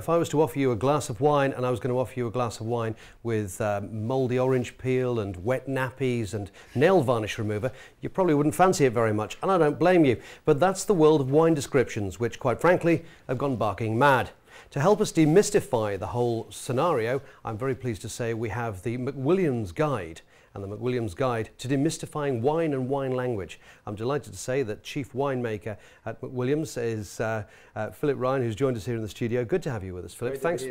if I was to offer you a glass of wine, and I was going to offer you a glass of wine with mouldy orange peel and wet nappies and nail varnish remover, you probably wouldn't fancy it very much, and I don't blame you. But that's the world of wine descriptions, which quite frankly have gone barking mad. To help us demystify the whole scenario, I'm very pleased to say we have the McWilliams Guide, and the McWilliams Guide to Demystifying Wine and Wine Language. I'm delighted to say that Chief Winemaker at McWilliams is Philip Ryan, who's joined us here in the studio. Good to have you with us, Philip. Thanks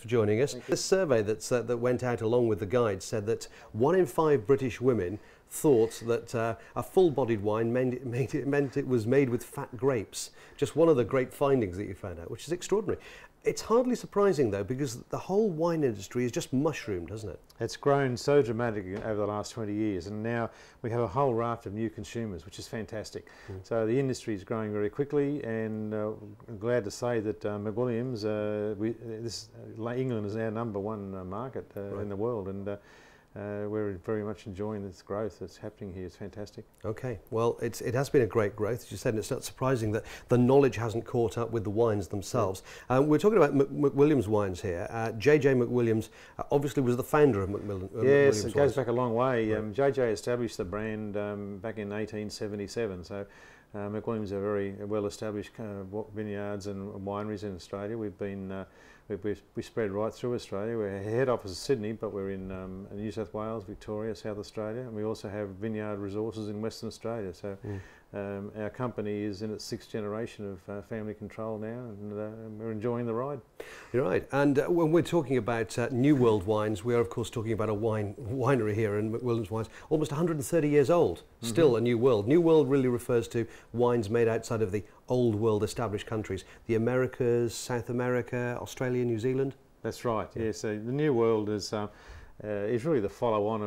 for joining us. This survey that went out along with the guide said that 1 in 5 British women thought that a full-bodied wine meant it was made with fat grapes. Just one of the great findings that you found out, which is extraordinary. It's hardly surprising, though, because the whole wine industry is just mushroomed, hasn't it? It's grown so dramatically over the last 20 years, and now we have a whole raft of new consumers, which is fantastic. So the industry is growing very quickly, and I'm glad to say that McWilliams, England is our #1 market in the world, and we're very much enjoying this growth that's happening here. It's fantastic. Okay, well, it has been a great growth, as you said, and it's not surprising that the knowledge hasn't caught up with the wines themselves. We're talking about McWilliams wines here. JJ McWilliams obviously was the founder of McWilliams. Yes, it goes back a long way. Right. JJ established the brand back in 1877, so McWilliams are very well-established vineyards and wineries in Australia. We've been we spread right through Australia. Our head office is Sydney, but we're in New South Wales, Victoria, South Australia, and we also have vineyard resources in Western Australia. So our company is in its 6th generation of family control now, and we're enjoying the ride. You're right. And when we're talking about New World wines, we are of course talking about a winery here in McWilliams Wines, almost 130 years old, still a New World. New World really refers to wines made outside of the Old World established countries, the Americas, South America, Australia, New Zealand. That's right. Yeah, so the New World is really the follow-on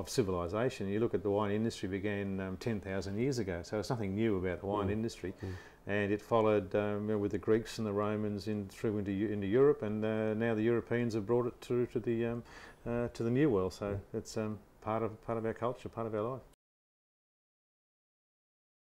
of civilization. You look at the wine industry began 10,000 years ago, so it's nothing new about the wine industry, and it followed with the Greeks and the Romans through into Europe, and now the Europeans have brought it through to the New World. So it's part of our culture, part of our life.